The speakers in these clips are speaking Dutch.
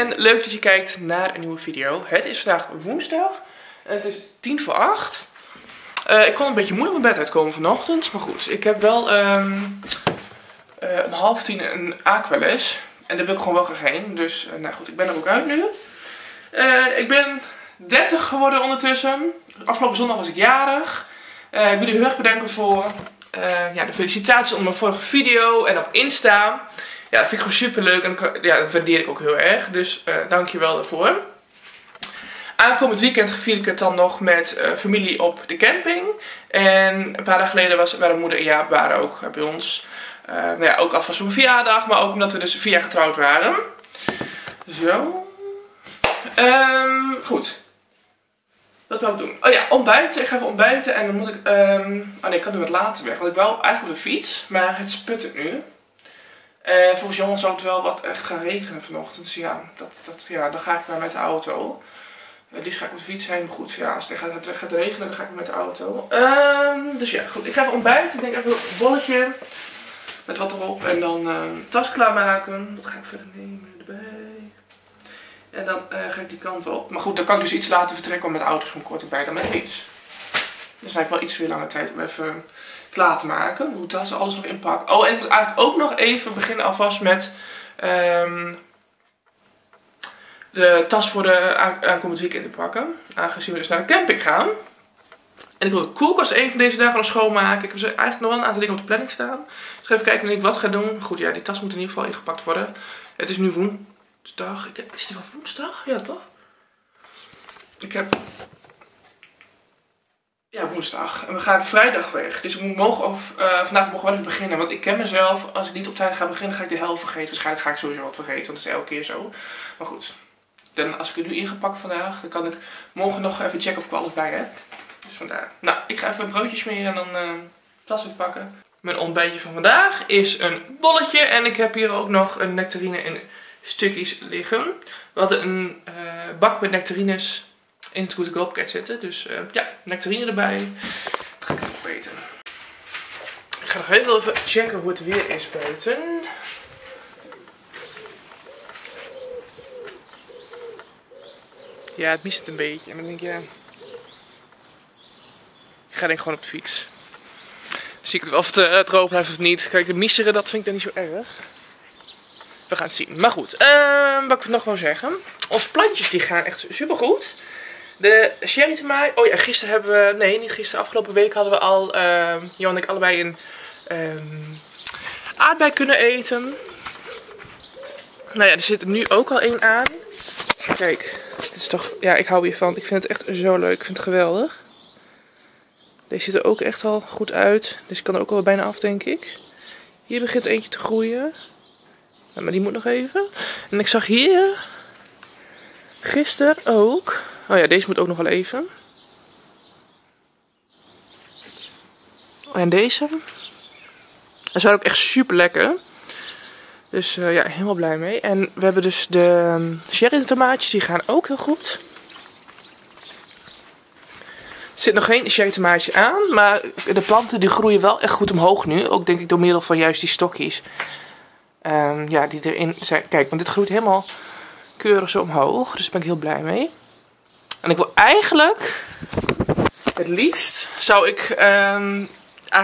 en leuk dat je kijkt naar een nieuwe video. Het is vandaag woensdag en het is 7:50. Ik kon een beetje moeilijk mijn bed uitkomen vanochtend, maar goed. Ik heb wel om 9:30 een aquales en daar wil ik gewoon wel graag heen. Dus nou goed, ik ben er ook uit nu. Ik ben 30 geworden ondertussen. Afgelopen zondag was ik jarig. Ik wil jullie heel erg bedanken voor de felicitaties onder mijn vorige video en op Insta. Ja, dat vind ik gewoon super leuk en ja, dat waardeer ik ook heel erg. Dus dankjewel daarvoor. Aankomend weekend gevier ik het dan nog met familie op de camping. En een paar dagen geleden waren moeder en Jaap waren ook bij ons. Ook alvast op mijn verjaardag, maar ook omdat we dus 4 jaar getrouwd waren. Zo. Goed. Wat wil ik doen? Oh ja, ontbijten. Ik ga even ontbijten en dan moet ik... Oh nee, ik kan nu wat later weg. Want ik wou eigenlijk op de fiets, maar het sputtert nu. Volgens Johan zou het wel wat echt gaan regenen vanochtend. Dus ja, dan ga ik maar met de auto. Liefst ga ik op de fiets heen. Maar goed, ja, als het gaat regenen, dan ga ik met de auto. Dus ja, goed. Ik ga even ontbijten. Ik denk even een bolletje met wat erop. En dan tas klaarmaken. Wat ga ik verder nemen erbij? En dan ga ik die kant op. Maar goed, dan kan ik dus iets later vertrekken, om met de auto is gewoon korter bij dan met fiets. Dus dan heb ik wel iets weer langer tijd om even klaar te maken. Ik moet dat alles nog inpakken. Oh, en ik moet eigenlijk ook nog even beginnen alvast met de tas voor de aankomend weekend te pakken. Aangezien we dus naar de camping gaan. En ik wil de koelkast één van deze dagen nog schoonmaken. Ik heb eigenlijk nog wel een aantal dingen op de planning staan. Dus even kijken wanneer ik wat ga doen. Goed, ja, die tas moet in ieder geval ingepakt worden. Het is nu woensdag. Is het wel woensdag? Ja, toch? Ik heb... Ja, woensdag. En we gaan vrijdag weg. Dus we mogen vandaag mogen we even beginnen. Want ik ken mezelf. Als ik niet op tijd ga beginnen, ga ik de helft vergeten. Waarschijnlijk ga ik sowieso wat vergeten. Want dat is elke keer zo. Maar goed. Dan, als ik het nu ingepakt vandaag, dan kan ik morgen nog even checken of ik alles bij heb. Dus vandaar. Nou, ik ga even broodjes smeren en dan tas pakken. Mijn ontbijtje van vandaag is een bolletje. En ik heb hier ook nog een nectarine in stukjes liggen. We hadden een bak met nectarines in het Good Go pakket zitten. Dus ja, nectarine erbij. Dat ga ik even opeten. Ik ga nog heel even checken hoe het weer is buiten. Ja, het mist het een beetje. En dan denk ik, ja... Ik ga denk gewoon op de fiets. Dan zie ik het wel of het droog blijft of niet. Kijk, de misteren, dat vind ik dan niet zo erg. We gaan het zien. Maar goed, wat ik nog wil zeggen. Onze plantjes die gaan echt supergoed. De sherry tomaat. Oh ja, gisteren hebben we... Nee, niet gisteren. Afgelopen week hadden we al... Johan en ik allebei een aardbei kunnen eten. Nou ja, er zit er nu ook al één aan. Kijk, dit is toch... Ja, ik hou hiervan. Ik vind het echt zo leuk. Ik vind het geweldig. Deze ziet er ook echt al goed uit. Deze kan er ook al bijna af, denk ik. Hier begint eentje te groeien. Nou, maar die moet nog even. En ik zag hier... Gisteren ook... Oh ja, deze moet ook nog wel even. Oh, en deze. En ze waren ook echt super lekker. Dus ja, helemaal blij mee. En we hebben dus de cherry tomaatjes. Die gaan ook heel goed. Er zit nog geen cherry tomaatje aan. Maar de planten die groeien wel echt goed omhoog nu. Ook denk ik door middel van juist die stokjes. Ja, die erin zijn. Kijk, want dit groeit helemaal keurig zo omhoog. Dus daar ben ik heel blij mee. En ik wil eigenlijk, het liefst, zou ik eigenlijk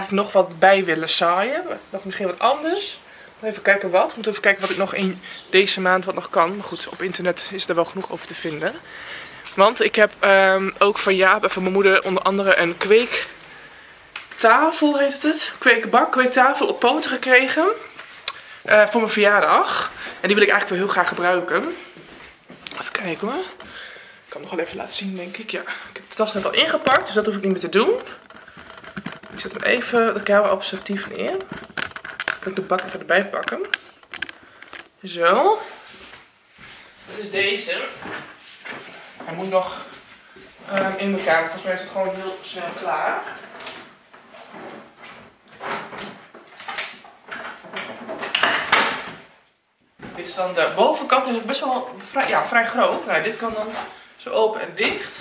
nog wat bij willen zaaien. Nog misschien wat anders. Even kijken wat. Moet even kijken wat ik nog in deze maand wat nog kan. Maar goed, op internet is er wel genoeg over te vinden. Want ik heb ook van Jaap en van mijn moeder onder andere een kweektafel, heet het? Kweekbak, kweektafel op poten gekregen. Voor mijn verjaardag. En die wil ik eigenlijk wel heel graag gebruiken. Even kijken hoor. Ik kan het nog wel even laten zien, denk ik. Ja, ik heb de tas net al ingepakt, dus dat hoef ik niet meer te doen. Ik zet hem even de camera op het statief neer. Dan kan ik de bak even erbij pakken. Zo. Dit is deze. Hij moet nog in elkaar. Volgens mij is het gewoon heel snel klaar. Dit is dan de bovenkant. Hij is best wel vrij groot. Nou, dit kan dan... Zo open en dicht.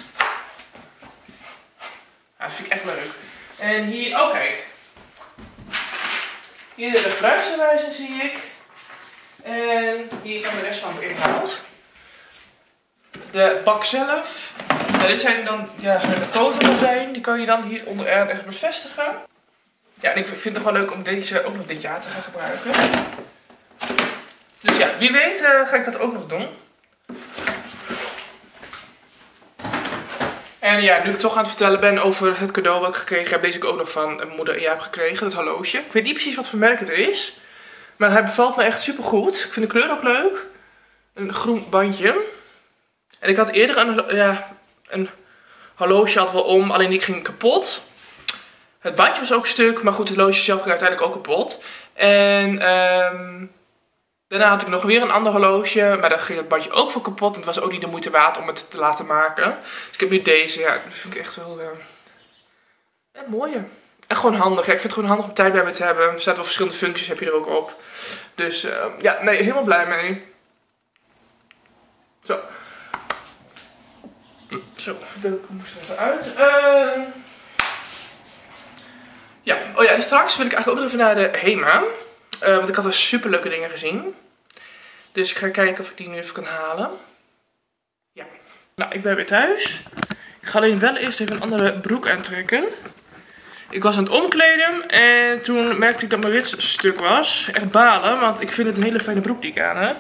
Ja, dat vind ik echt leuk. En hier, oh kijk. Hier de gebruiksaanwijzing zie ik. En hier staan de rest van het inhoud. de bak zelf. Nou, dit zijn dan de kolenkozijnen. Die kan je dan hier onderaan echt bevestigen. Ja, en ik vind het gewoon leuk om deze ook nog dit jaar te gaan gebruiken. Dus ja, wie weet ga ik dat ook nog doen. En ja, nu ik toch aan het vertellen ben over het cadeau wat ik gekregen heb. Deze ik ook nog van mijn moeder en Jaap gekregen. Dat horloge. Ik weet niet precies wat voor merk het is. Maar hij bevalt me echt super goed. Ik vind de kleur ook leuk. Een groen bandje. En ik had eerder een horloge had wel om. Alleen die ging kapot. Het bandje was ook stuk. Maar goed, het horloge zelf ging uiteindelijk ook kapot. En daarna had ik nog weer een ander horloge. Maar daar ging het bandje ook voor kapot. En het was ook niet de moeite waard om het te laten maken. Dus ik heb nu deze. Ja, dat vind ik echt wel mooie. En gewoon handig. Ja, ik vind het gewoon handig om tijd bij me te hebben. Er staat wel verschillende functies, heb je er ook op. Dus ja, nee, helemaal blij mee. Zo. Zo, de moest even uit. Ja, oh ja, en straks wil ik eigenlijk ook nog even naar de HEMA. Want ik had er super leuke dingen gezien. Dus ik ga kijken of ik die nu even kan halen. Ja. Nou, ik ben weer thuis. Ik ga alleen wel eerst even een andere broek aantrekken. Ik was aan het omkleden en toen merkte ik dat mijn wit stuk was. Echt balen, want ik vind het een hele fijne broek die ik aan heb.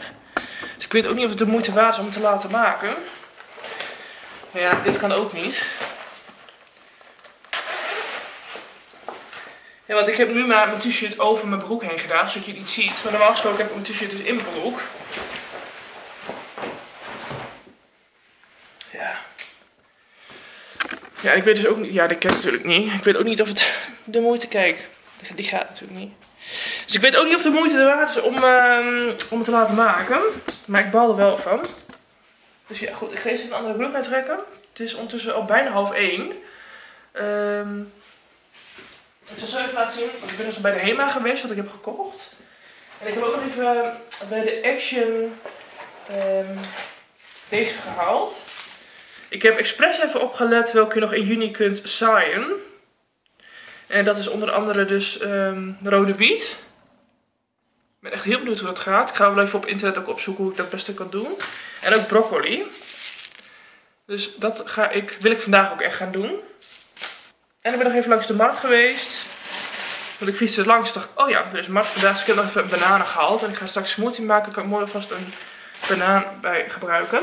Dus ik weet ook niet of het de moeite waard is om het te laten maken. Maar ja, dit kan ook niet. Ja, want ik heb nu maar mijn t-shirt over mijn broek heen gedaan, zodat je het niet ziet. Maar normaal gesproken heb ik mijn t-shirt dus in mijn broek. Ja. Ja, ik weet dus ook niet. Ja, dat ken ik natuurlijk niet. Ik weet ook niet of het de moeite. Kijk, die gaat natuurlijk niet. Dus ik weet ook niet of de moeite waard is om het te laten maken. Maar ik baal er wel van. Dus ja, goed. Ik ga eerst een andere broek uittrekken. Het is ondertussen al bijna 12:30. Ik zal zo even laten zien. Ik ben dus bij de HEMA geweest, wat ik heb gekocht. En ik heb ook nog even bij de Action deze gehaald. Ik heb expres even opgelet welke je nog in juni kunt zaaien. En dat is onder andere dus rode biet. Ik ben echt heel benieuwd hoe dat gaat. Ik ga wel even op internet ook opzoeken hoe ik dat beste kan doen. En ook broccoli. Dus dat wil ik vandaag ook echt gaan doen. En ik ben nog even langs de markt geweest. Want ik fietste langs en dacht, oh ja, er is markt vandaag. Dus ik heb nog even bananen gehaald. En ik ga straks smoothie maken. Ik kan mooi vast een banaan bij gebruiken.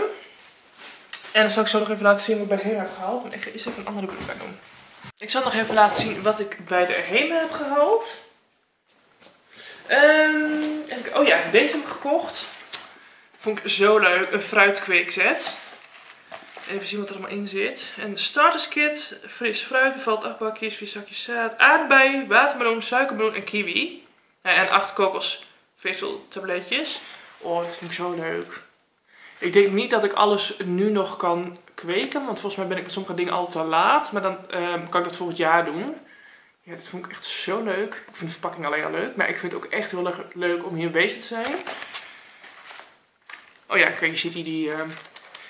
En dan zal ik zo nog even laten zien wat ik bij de HEMA heb gehaald. Want ik is even een andere broek bij doen. Ik zal nog even laten zien wat ik bij de HEMA heb gehaald. Oh ja, deze heb ik gekocht. Vond ik zo leuk. Een fruitkweekset. Even zien wat er allemaal in zit. Een starterskit. Fris fruit. Bevalt 8 bakjes, 4 zakjes zaad. Aardbei, watermeloen, suikermeloen en kiwi. En 8 kokosvezeltabletjes. Oh, dat vind ik zo leuk. Ik denk niet dat ik alles nu nog kan kweken. Want volgens mij ben ik met sommige dingen altijd al laat. Maar dan kan ik dat volgend jaar doen. Ja, dit vond ik echt zo leuk. Ik vind de verpakking alleen al leuk. Maar ik vind het ook echt heel leuk om hier bezig te zijn. Oh ja, kijk, je ziet hier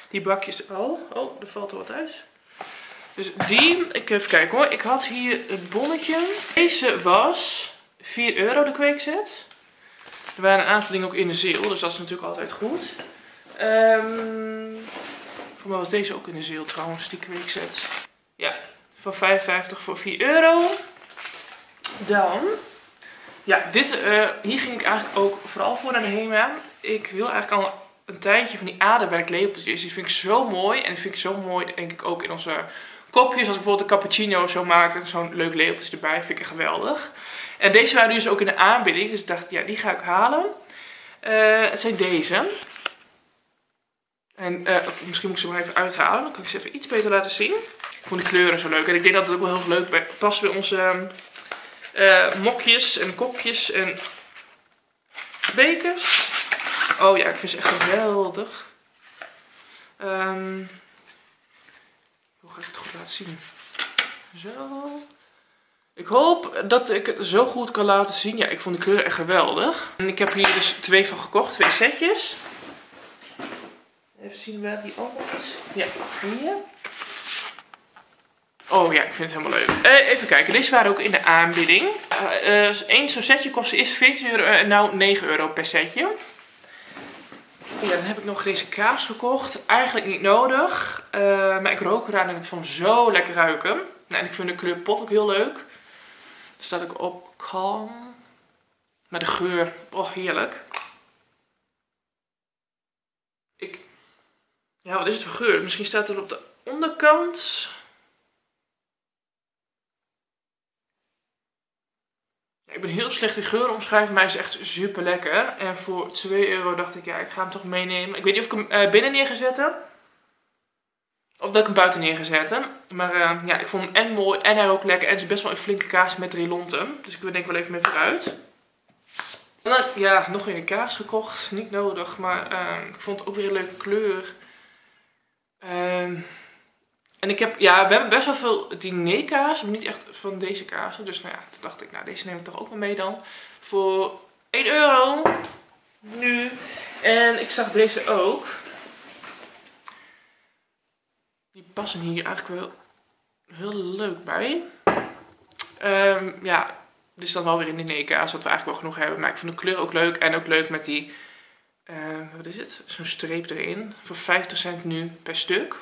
die bakjes al. Oh, er valt er wat uit. Dus die, even kijken hoor. Ik had hier een bonnetje. Deze was €4 de kweekset. Er waren een aantal dingen ook in de sale. Dus dat is natuurlijk altijd goed. Voor mij was deze ook in de sale trouwens, die kweekset. Ja, van €5,50 voor €4. Dan, ja, hier ging ik eigenlijk ook vooral voor naar de HEMA. Ik wil eigenlijk al een tijdje van die aardewerklepeltjes. Die vind ik zo mooi. En die vind ik zo mooi, denk ik, ook in onze kopjes. Als ik bijvoorbeeld een cappuccino zo maak en zo'n leuk lepeltje erbij, vind ik echt geweldig. En deze waren dus ook in de aanbieding. Dus ik dacht, ja, die ga ik halen. Het zijn deze. En misschien moet ik ze maar even uithalen. Dan kan ik ze even iets beter laten zien. Ik vond die kleuren zo leuk. En ik denk dat het ook wel heel leuk past bij onze mokjes en kopjes en bekers. Oh ja, ik vind ze echt geweldig. Hoe ga ik het goed laten zien? Zo. Ik hoop dat ik het zo goed kan laten zien. Ja, ik vond die kleuren echt geweldig. En ik heb hier dus 2 van gekocht. 2 setjes. Even zien waar die allemaal is. Ja, hier. Oh ja, ik vind het helemaal leuk. Even kijken, deze waren ook in de aanbieding. Eén zo'n setje kostte eerst €14 en nou €9 per setje. Ja, dan heb ik nog Griekse kaas gekocht. Eigenlijk niet nodig. Maar ik rook eraan en ik vond hem zo lekker ruiken. En ik vind de kleur pot ook heel leuk. Daar staat ook op Calm. Maar de geur, oh heerlijk. Ja, wat is het voor geur? Misschien staat er op de onderkant. Ja, ik ben heel slecht in geuren omschrijven, maar hij is echt super lekker. En voor €2 dacht ik, ja, ik ga hem toch meenemen. Ik weet niet of ik hem binnen neer ga zetten. Of dat ik hem buiten neer ga zetten. Maar ja, ik vond hem en mooi en hij rookt lekker. En het is best wel een flinke kaas met rilonten. Dus ik wil denk ik wel even mee vooruit. En dan, ja, nog weer een kaas gekocht. Niet nodig, maar ik vond het ook weer een leuke kleur. En ik heb, ja, we hebben best wel veel dinerkaas, maar niet echt van deze kaarsen. Dus nou ja, toen dacht ik, nou deze neem ik toch ook wel mee dan. Voor €1 nu. En ik zag deze ook. Die passen hier eigenlijk wel heel leuk bij. Ja, dit is dan wel weer een dinerkaas, wat we eigenlijk wel genoeg hebben. Maar ik vond de kleur ook leuk en ook leuk met die... wat is het? Zo'n streep erin. Voor 50 cent nu per stuk.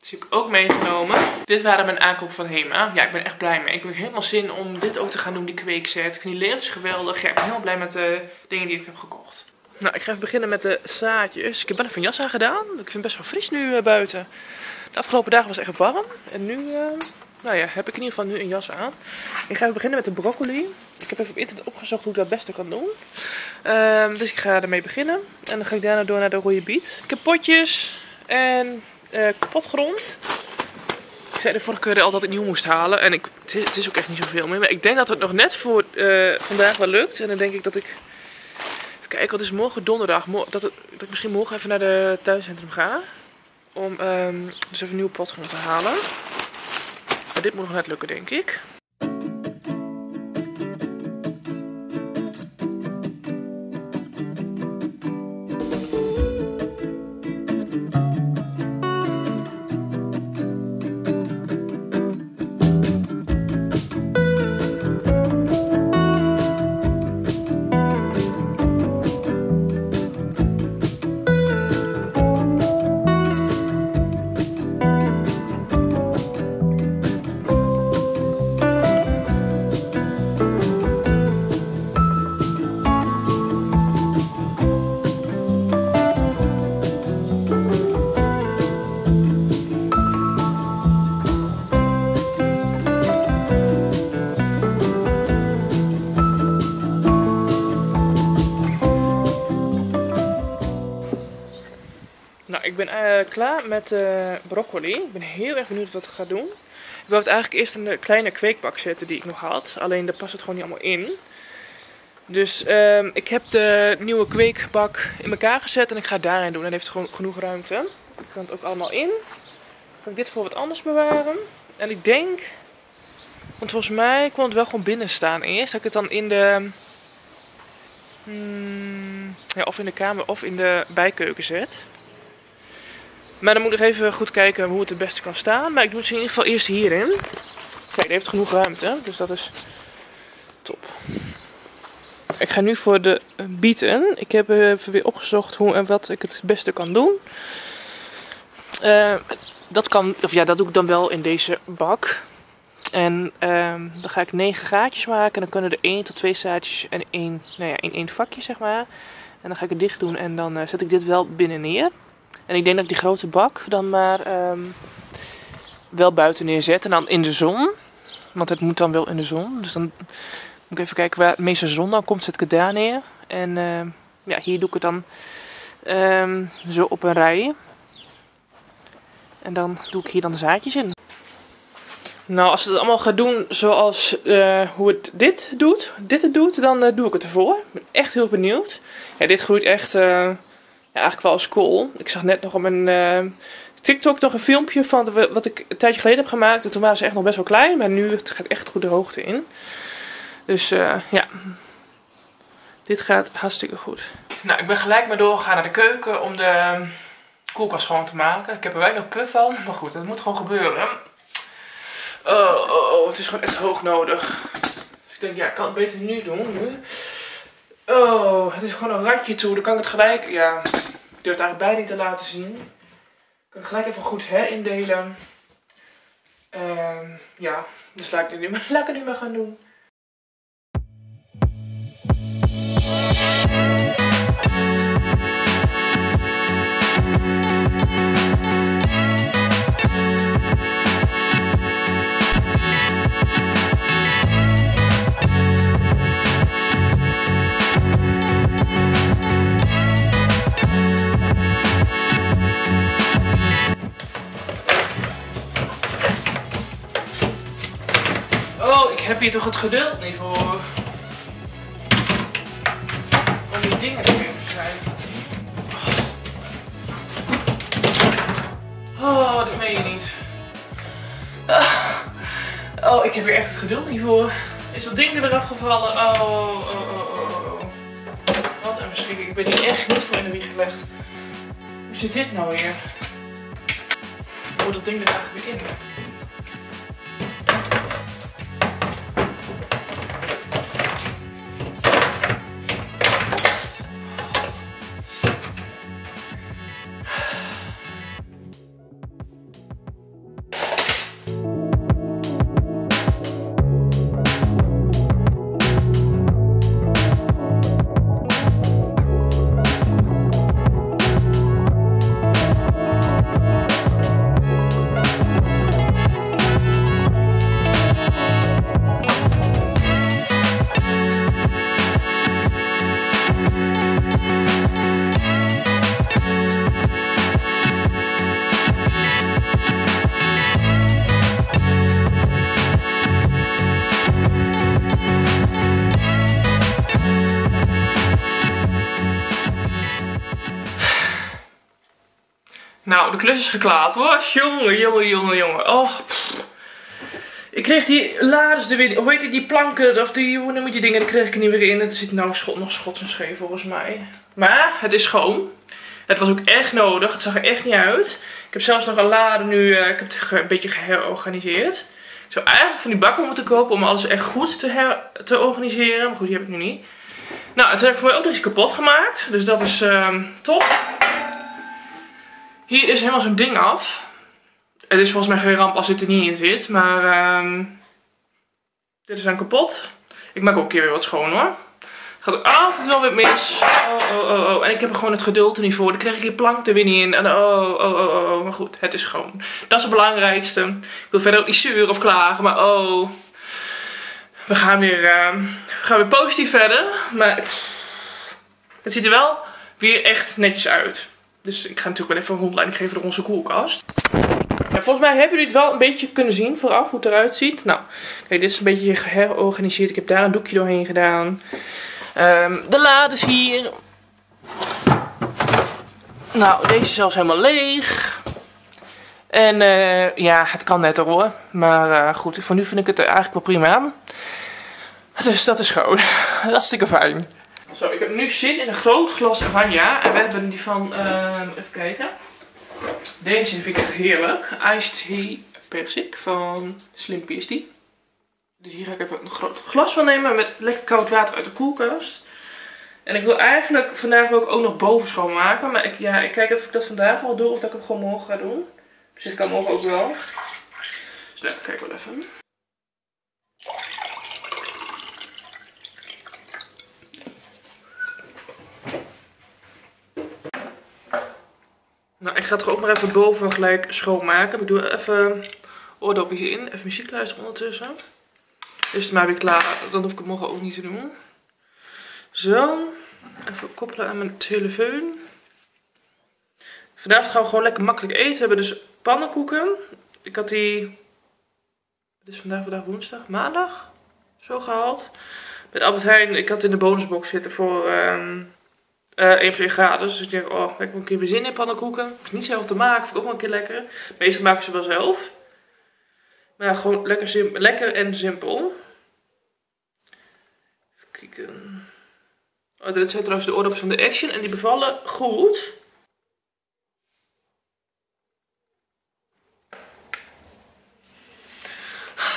Dus heb ik ook meegenomen. Dit waren mijn aankopen van HEMA. Ja, ik ben echt blij mee. Ik heb helemaal zin om dit ook te gaan doen, die kweekset. Knieën is geweldig. Ja, ik ben heel blij met de dingen die ik heb gekocht. Nou, ik ga even beginnen met de zaadjes. Ik heb wel even een jas aan gedaan. Ik vind het best wel fris nu buiten. De afgelopen dagen was het echt warm. En nu nou ja, heb ik in ieder geval nu een jas aan. Ik ga even beginnen met de broccoli. Ik heb even op internet opgezocht hoe ik dat het beste kan doen. Dus ik ga ermee beginnen. En dan ga ik daarna door naar de rode biet. Ik heb potjes en potgrond. Ik zei de vorige keer al dat ik nieuw moest halen. En het is ook echt niet zoveel meer. Maar ik denk dat het nog net voor vandaag wel lukt. En dan denk ik dat ik... Even kijken, wat is morgen donderdag? Dat ik misschien morgen even naar de tuincentrum ga. Om dus even een nieuw potgrond te halen. Maar dit moet nog net lukken, denk ik. Ik ben klaar met broccoli. Ik ben heel erg benieuwd wat ik ga doen. Ik wou het eigenlijk eerst in de kleine kweekbak zetten die ik nog had. Alleen daar past het gewoon niet allemaal in. Dus ik heb de nieuwe kweekbak in elkaar gezet en ik ga het daarin doen. Dan heeft het gewoon genoeg ruimte. Ik kan het ook allemaal in. Ga ik dit voor wat anders bewaren. En ik denk... Want volgens mij kon het wel gewoon binnen staan eerst. Dat ik het dan in de... ja, of in de kamer of in de bijkeuken zet. Maar dan moet ik even goed kijken hoe het het beste kan staan. Maar ik doe het in ieder geval eerst hierin. Kijk, die heeft genoeg ruimte. Dus dat is top. Ik ga nu voor de bieten. Ik heb even weer opgezocht hoe en wat ik het beste kan doen. Dat kan, of ja, dat doe ik dan wel in deze bak. En dan ga ik 9 gaatjes maken. En dan kunnen er 1 tot 2 zaadjes en één vakje, zeg maar. En dan ga ik het dicht doen en dan zet ik dit wel binnen neer. En ik denk dat ik die grote bak dan maar wel buiten neerzet. En dan in de zon. Want het moet dan wel in de zon. Dus dan moet ik even kijken waar het meeste zon dan komt. Zet ik het daar neer. En ja, hier doe ik het dan zo op een rij. En dan doe ik hier dan de zaadjes in. Nou, als ik het allemaal ga doen zoals hoe het dit doet, dan doe ik het ervoor. Ik ben echt heel benieuwd. Ja, dit groeit echt... Ja, eigenlijk wel als kool. Ik zag net nog op mijn TikTok nog een filmpje van wat ik een tijdje geleden heb gemaakt. En toen waren ze echt nog best wel klein. Maar nu gaat het echt goed de hoogte in. Dus ja. Dit gaat hartstikke goed. Nou, ik ben gelijk maar doorgegaan naar de keuken om de koelkast schoon te maken. Ik heb er weinig puf van. Maar goed, dat moet gewoon gebeuren. Oh, het is gewoon echt hoog nodig. Dus ik denk, ja, ik kan het beter nu doen. Oh, het is gewoon een ratje toe. Dan kan ik het gelijk... Ja... durf het eigenlijk bijna niet te laten zien. Ik kan het gelijk even goed herindelen. Ja, dus laat ik het nu maar gaan doen. Ik heb hier toch het geduld niet voor om die dingen erin te krijgen. Oh, dat meen je niet. Oh, ik heb hier echt het geduld niet voor. Is dat ding eraf gevallen? Oh. Wat een beschikking. Ik ben hier echt niet voor in de wieg gelegd. Hoe zit dit nou weer? Oh, dat ding er eigenlijk weer in. Nou, de klus is geklaard hoor. Jongen. Oh. Ik kreeg die laders er weer, hoe heet het, die planken, of die, hoe noem je die dingen, die kreeg ik er niet meer in. Er zit nou nog schots en scheef volgens mij. Maar het is schoon. Het was ook echt nodig. Het zag er echt niet uit. Ik heb zelfs nog een lader nu, ik heb het een beetje geherorganiseerd. Ik zou eigenlijk van die bakken moeten kopen om alles echt goed te organiseren. Maar goed, die heb ik nu niet. Nou, het heb ik voor mij ook nog iets kapot gemaakt. Dus dat is top. Hier is helemaal zo'n ding af. Het is volgens mij geen ramp als dit er niet in zit. Maar dit is dan kapot. Ik maak ook een keer weer wat schoon hoor. Gaat ook altijd wel weer mis. Oh. En ik heb er gewoon het geduld er niet voor. Dan kreeg ik die plank er weer niet in. En oh. Maar goed, het is schoon. Dat is het belangrijkste. Ik wil verder ook niet zuren of klagen. Maar oh. We gaan weer positief verder. Maar het ziet er wel weer echt netjes uit. Dus ik ga natuurlijk wel even een rondleiding geven door onze koelkast. Ja, volgens mij hebben jullie het wel een beetje kunnen zien vooraf hoe het eruit ziet. Nou, kijk, dit is een beetje geherorganiseerd. Ik heb daar een doekje doorheen gedaan. De lades hier. Nou, deze is zelfs helemaal leeg. En ja, het kan net hoor. Maar goed, voor nu vind ik het eigenlijk wel prima. Dus dat is gewoon hartstikke fijn. Zo, ik heb nu zin in een groot glas oranje. En we hebben die van, even kijken. Deze vind ik heerlijk. Iced Tea Persik van Slimpy is die. Dus hier ga ik even een groot glas van nemen met lekker koud water uit de koelkast. En ik wil eigenlijk vandaag ook nog boven schoonmaken. Maar ik kijk of ik dat vandaag al doe of dat ik het gewoon morgen ga doen. Dus ik kan morgen ook wel. Dus nou, kijk wel even. Nou, ik ga het er ook maar even boven gelijk schoonmaken. Ik doe even oordopjes in. Even muziek luisteren ondertussen. Is het maar weer klaar. Dan hoef ik het morgen ook niet te doen. Zo. Even koppelen aan mijn telefoon. Vandaag gaan we gewoon lekker makkelijk eten. We hebben dus pannenkoeken. Ik had die... Het is vandaag woensdag. Maandag. Zo gehaald. Met Albert Heijn. Ik had in de bonusbox zitten voor... 1 + 1 gratis. Dus ik denk, oh, ik heb een keer weer zin in pannenkoeken. Het is niet zelf te maken, vind ik ook wel een keer lekker. Meestal maken ze wel zelf. Maar gewoon lekker en simpel. Even kijken. Oh, dit zijn trouwens de oordopjes van de Action en die bevallen goed.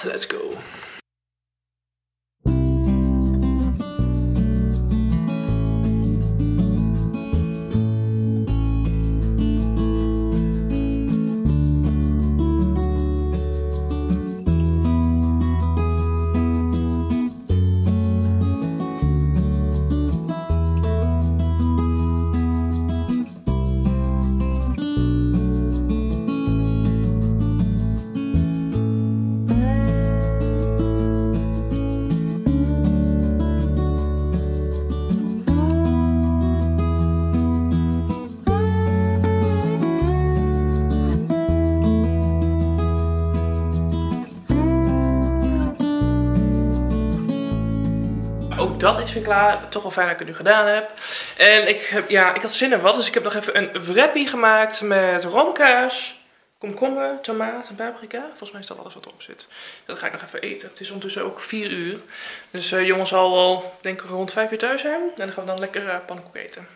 Let's go. ook dat is weer klaar. Toch wel fijn dat ik het nu gedaan heb. En ik had zin in wat. Dus ik heb nog even een wrappie gemaakt met roomkaas, komkommer, tomaat en paprika. Volgens mij is dat alles wat erop zit. Dat ga ik nog even eten. Het is ondertussen ook 4 uur. Dus jongens zal wel denk ik rond 5 uur thuis zijn. En dan gaan we dan lekker pannenkoek eten.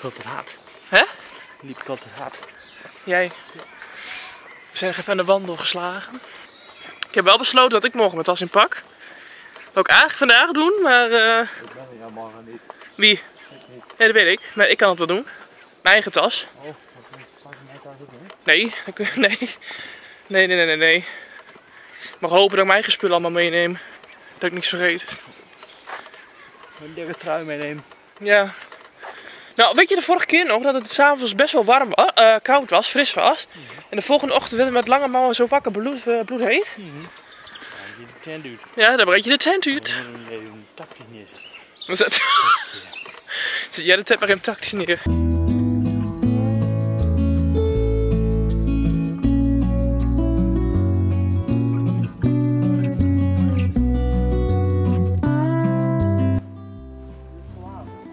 Liep ik al te hard. Hè? Liep ik al te hard. Jij? Ja. We zijn nog even aan de wandel geslagen. Ik heb wel besloten dat ik morgen mijn tas in pak. Dat wil ik eigenlijk vandaag doen, maar... Ik kan het allemaal niet. Wie? Ik niet. Ja, dat weet ik. Maar ik kan het wel doen. Mijn eigen tas. Oh, pak je mijn tas ook niet? Nee, nee. Ik mag hopen dat ik mijn eigen spullen allemaal meeneem. Dat ik niks vergeet. Een dikke trui meeneem. Ja. Nou, weet je de vorige keer nog dat het s'avonds best wel warm, koud was, fris was. Mm-hmm. En de volgende ochtend werd het met lange mouwen zo wakker bloedheet. Mm-hmm. Ja, dan breek je de tent uit. Nee, je moet tactisch neer. Wat is dat? Ja, de tent maar hem tactisch neer.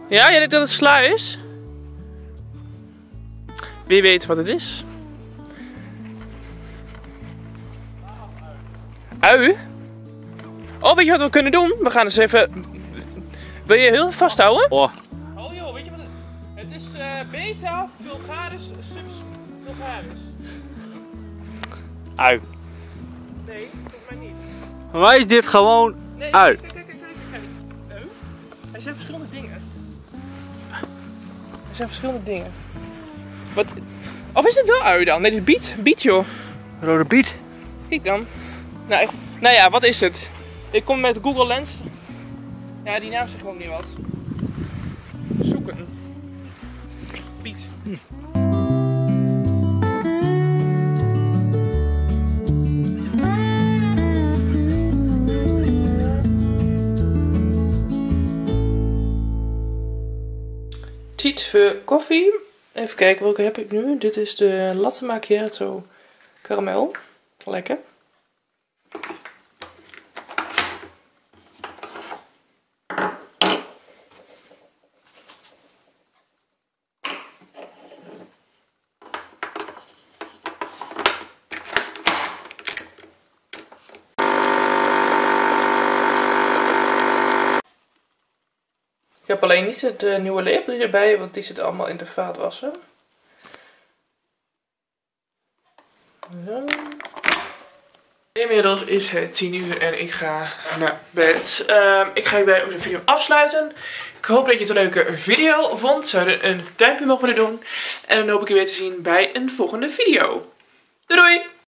Ja, jij denkt dat het sla is? Wie weet wat het is? Ui? Oh, weet je wat we kunnen doen? We gaan eens even... Wil je heel vasthouden? Oh, oh joh, weet je wat het... Het is beta vulgaris subs vulgaris. Ui. Nee, volgens mij niet. Waar is dit gewoon nee, ui? Kijk. Er zijn verschillende dingen. Er zijn verschillende dingen. Wat? Of is dit wel ui dan? Nee, dit is biet. Biet joh. Rode biet? Kijk dan. Nou ja, wat is het? Ik kom met Google Lens. Ja, die naam zegt gewoon niet wat. Zoeken. Biet. Voor koffie. Even kijken welke heb ik nu. Dit is de latte macchiato karamel. Lekker. Ik heb alleen niet het nieuwe lepeltje erbij, want die zit allemaal in de vaatwasser. Zo. Inmiddels is het 10 uur en ik ga naar bed. Ik ga hierbij ook de video afsluiten. Ik hoop dat je het een leuke video vond. Zou je een duimpje omhoog willen doen. En dan hoop ik je weer te zien bij een volgende video. Doei doei!